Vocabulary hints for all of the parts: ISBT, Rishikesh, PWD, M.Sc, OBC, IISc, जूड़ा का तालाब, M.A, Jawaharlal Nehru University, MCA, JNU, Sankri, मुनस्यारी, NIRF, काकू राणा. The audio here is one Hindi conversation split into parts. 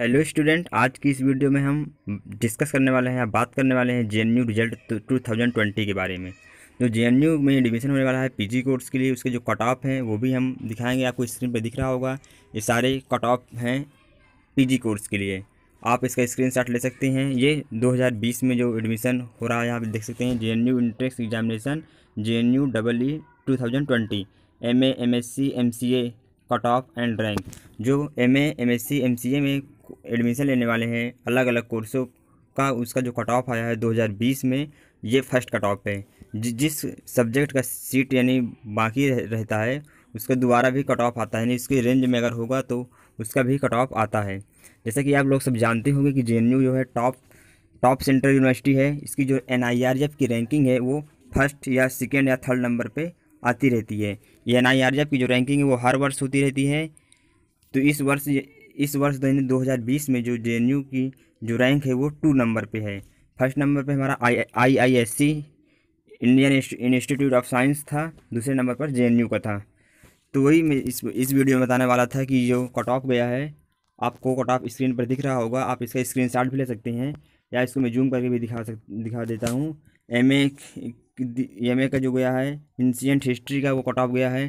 हेलो स्टूडेंट, आज की इस वीडियो में हम डिस्कस करने वाले हैं या बात करने वाले हैं जेएनयू रिजल्ट 2020 के बारे में। जो जेएनयू में एडमिशन होने वाला है पीजी कोर्स के लिए, उसके जो कट ऑफ हैं वो भी हम दिखाएंगे। आपको स्क्रीन पे दिख रहा होगा, ये सारे कट ऑफ हैं पीजी कोर्स के लिए। आप इसका स्क्रीनशॉट ले सकते हैं। ये 2020 में जो एडमिशन हो रहा है, यहाँ पर देख सकते हैं JNU entrance examination JNU EE 2020 MA MSc MCA cut off and rank. जो MA MSc MCA में एडमिशन लेने वाले हैं अलग अलग कोर्सों का, उसका जो कट ऑफ आया है 2020 में, ये फर्स्ट कट ऑफ है। जिस सब्जेक्ट का सीट यानी बाकी रहता है उसका दोबारा भी कट ऑफ आता है, यानी इसके रेंज में अगर होगा तो उसका भी कट ऑफ आता है। जैसा कि आप लोग सब जानते होंगे कि जेएनयू जो है टॉप सेंट्रल यूनिवर्सिटी है। इसकी जो NIRF की रैंकिंग है वो फर्स्ट या सेकेंड या थर्ड नंबर पर आती रहती है। ये NIRF की जो रैंकिंग है वो हर वर्ष होती रहती है। तो इस वर्ष 2020 में जो जेएनयू की जो रैंक है वो 2 नंबर पे है। फर्स्ट नंबर पे हमारा IISc Indian Institute of Science था, दूसरे नंबर पर जेएनयू का था। तो वही मैं इस वीडियो में बताने वाला था कि जो कट ऑफ गया है, आपको कट ऑफ स्क्रीन पर दिख रहा होगा। आप इसका स्क्रीनशॉट भी ले सकते हैं या इसको मैं जूम करके भी दिखा देता हूँ। एम ए का जो गया है एंशिएंट हिस्ट्री का, वो कट ऑफ गया है।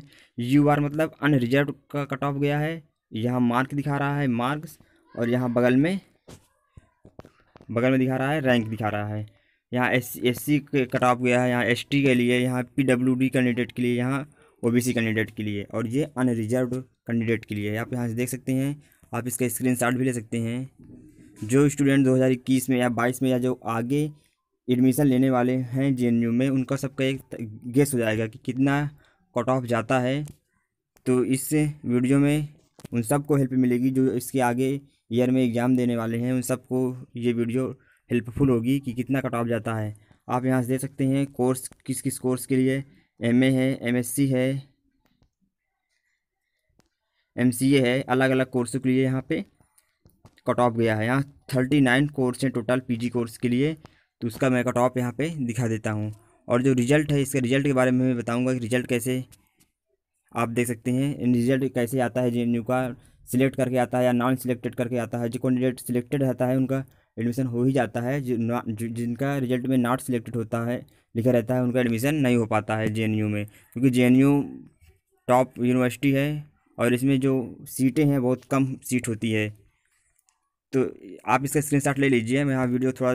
UR मतलब अनरिजर्व का कट ऑफ गया है। यहाँ मार्क दिखा रहा है मार्क्स, और यहाँ बगल में दिखा रहा है रैंक दिखा रहा है। यहाँ SC के कट ऑफ गया है, यहाँ ST के लिए, यहाँ PWD कैंडिडेट के लिए, यहाँ OBC कैंडिडेट के लिए, और ये अनरिजर्व कैंडिडेट के लिए। आप यहाँ से देख सकते हैं। आप इसका स्क्रीनशॉट भी ले सकते हैं। जो स्टूडेंट 2021 में या 22 में या जो आगे एडमिशन लेने वाले हैं जेएनयू में, उनका सबका एक गेस हो जाएगा कि कितना कट ऑफ जाता है। तो इस वीडियो में उन सबको हेल्प मिलेगी जो इसके आगे ईयर में एग्ज़ाम देने वाले हैं। उन सबको ये वीडियो हेल्पफुल होगी कि कितना कट ऑफ जाता है। आप यहाँ से देख सकते हैं कोर्स किस किस कोर्स के लिए। MA है, MSc है, MCA है, अलग अलग कोर्सों के लिए यहाँ पे कट ऑफ गया है। यहाँ 39 कोर्स हैं टोटल पीजी कोर्स के लिए। तो उसका मैं कट ऑफ यहाँ पे दिखा देता हूँ, और जो रिज़ल्ट है इसके रिज़ल्ट के बारे में मैं बताऊँगा कि रिज़ल्ट कैसे आप देख सकते हैं। रिज़ल्ट कैसे आता है जेएनयू का, सिलेक्ट करके आता है या नॉन सिलेक्टेड करके आता है। जो कैंडिडेट सिलेक्टेड रहता है उनका एडमिशन हो ही जाता है, जिनका रिज़ल्ट में नॉट सिलेक्टेड होता है लिखा रहता है उनका एडमिशन नहीं हो पाता है जेएनयू में, क्योंकि जेएनयू टॉप यूनिवर्सिटी है और इसमें जो सीटें हैं बहुत कम सीट होती है। तो आप इसका स्क्रीनशॉट ले लीजिए। मैं यहाँ वीडियो थोड़ा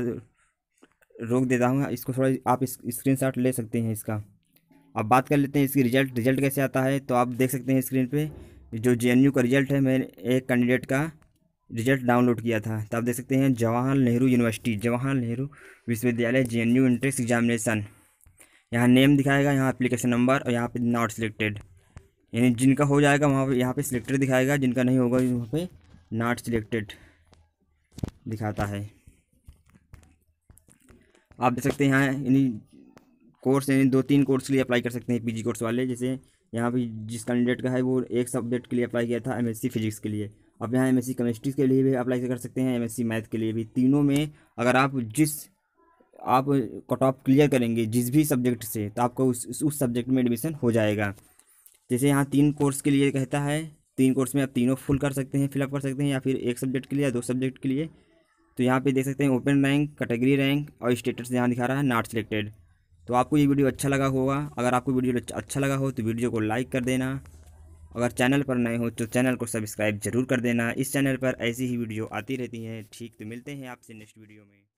रोक देता हूँ, इसको थोड़ा आप स्क्रीनशॉट ले सकते हैं इसका। अब बात कर लेते हैं इसकी रिज़ल्ट कैसे आता है। तो आप देख सकते हैं स्क्रीन पे जो जेएनयू का रिज़ल्ट है। मैंने एक कैंडिडेट का रिज़ल्ट डाउनलोड किया था, तो आप देख सकते हैं जवाहरलाल नेहरू यूनिवर्सिटी, जवाहरलाल नेहरू विश्वविद्यालय जेएनयू एंट्रेंस एग्जामिनेशन। यहाँ नेम दिखाएगा, यहाँ एप्लीकेशन नंबर, और यहाँ पर नॉट सिलेक्टेड, यानी जिनका हो जाएगा वहाँ पर, यहाँ पर सिलेक्टेड दिखाएगा, जिनका नहीं होगा वहाँ पर नॉट सिलेक्टेड दिखाता है। आप देख सकते हैं यहाँ कोर्स यानी 2-3 कोर्स के लिए अप्लाई कर सकते हैं पीजी कोर्स वाले। जैसे यहाँ भी जिस कैंडिडेट का है वो एक सब्जेक्ट के लिए अप्लाई किया था, MSc फिजिक्स के लिए। अब यहाँ MSc केमिस्ट्री के लिए भी अप्लाई कर सकते हैं, MSc मैथ के लिए भी। तीनों में अगर आप कट ऑफ क्लियर करेंगे जिस भी सब्जेक्ट से, तो आपको उस सब्जेक्ट में एडमिशन हो जाएगा। जैसे यहाँ 3 कोर्स के लिए कहता है, 3 कोर्स में आप तीनों फुल कर सकते हैं, फिलअप कर सकते हैं, या फिर एक सब्जेक्ट के लिए या 2 सब्जेक्ट के लिए। तो यहाँ पर देख सकते हैं ओपन रैंक, कैटेगरी रैंक और स्टेटस यहाँ दिखा रहा है नॉट सिलेक्टेड। तो आपको ये वीडियो अच्छा लगा होगा। अगर आपको वीडियो अच्छा लगा हो तो वीडियो को लाइक कर देना। अगर चैनल पर नए हो तो चैनल को सब्सक्राइब जरूर कर देना। इस चैनल पर ऐसी ही वीडियो आती रहती हैं। ठीक, तो मिलते हैं आपसे नेक्स्ट वीडियो में।